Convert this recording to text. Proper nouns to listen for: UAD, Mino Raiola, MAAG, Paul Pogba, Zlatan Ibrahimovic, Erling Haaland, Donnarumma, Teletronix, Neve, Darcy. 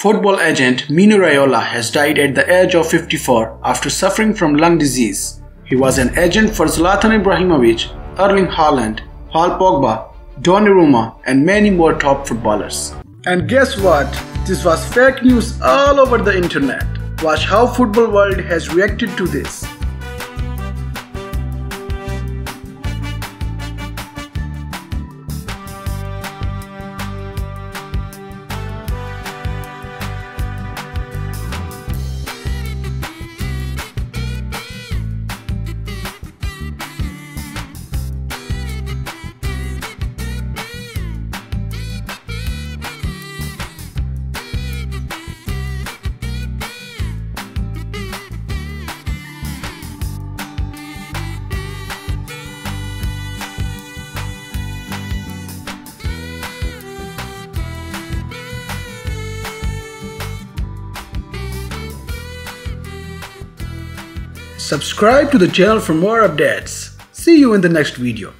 Football agent Mino Raiola has died at the age of 54 after suffering from lung disease. He was an agent for Zlatan Ibrahimovic, Erling Haaland, Paul Pogba, Donnarumma and many more top footballers. And guess what? This was fake news all over the internet. Watch how football world has reacted to this. Subscribe to the channel for more updates. See you in the next video.